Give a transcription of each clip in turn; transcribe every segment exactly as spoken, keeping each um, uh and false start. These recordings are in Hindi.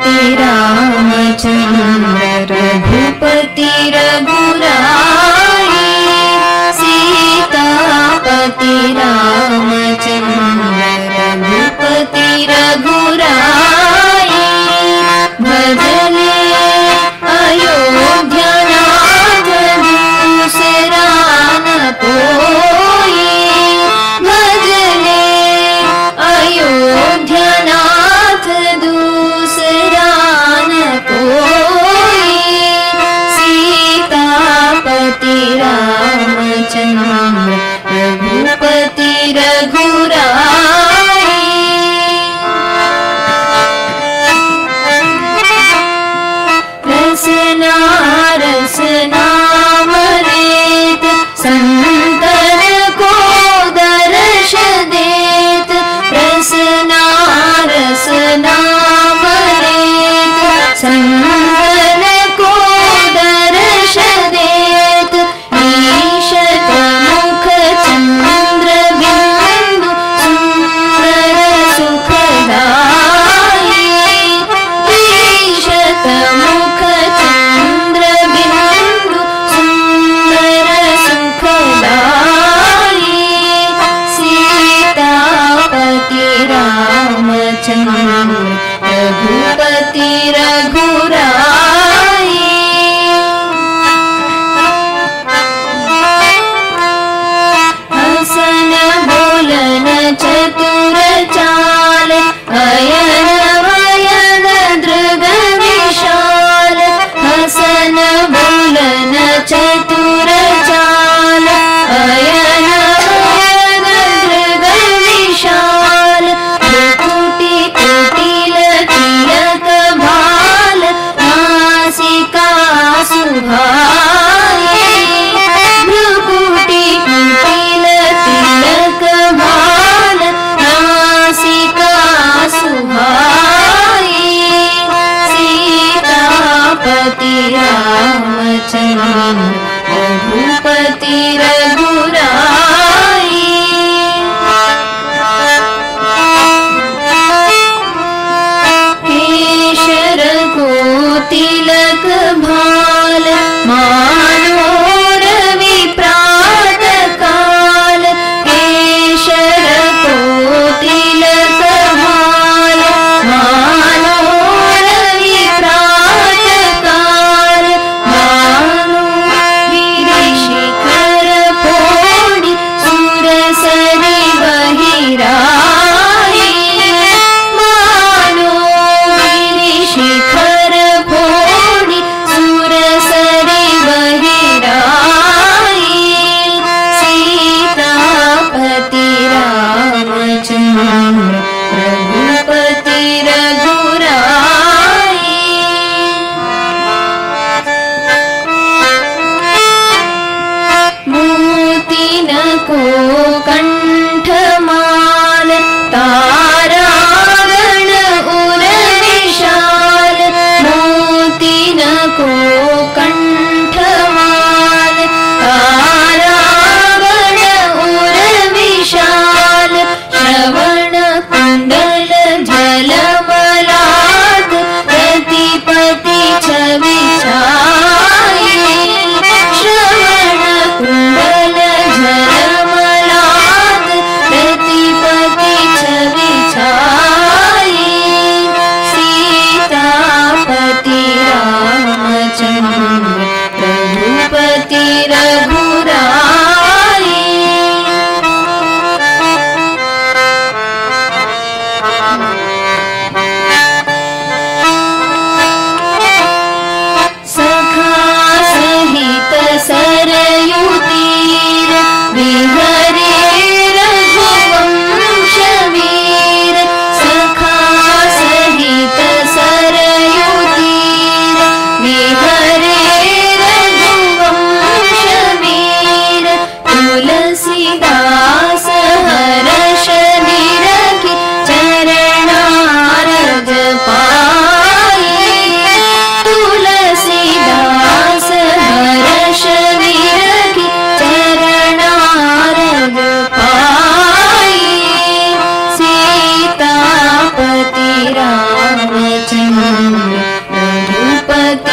सीतापति रामचंद्र रघुपति रघुराई। सीतापति रामचंद्र रघुपति रघुराई। भजने अयोध्या राज दूसरा न कोई। भजने अयोध्या रघुपति रघुराई। रसना रसना मरेत संतन को दर्श देत। रसना रसना मरेत संतन को दर्श देत। रघुपति रघुराई। हसन बोलन चतुर चाल। अयन वयन दृग विशाल। हसन बोलन चतुर चाल। अयन वयन दृग विशाल। कुटिल तिलक भाल।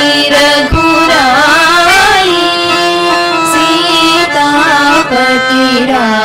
रघुराई सीतापति राम।